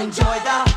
Enjoy the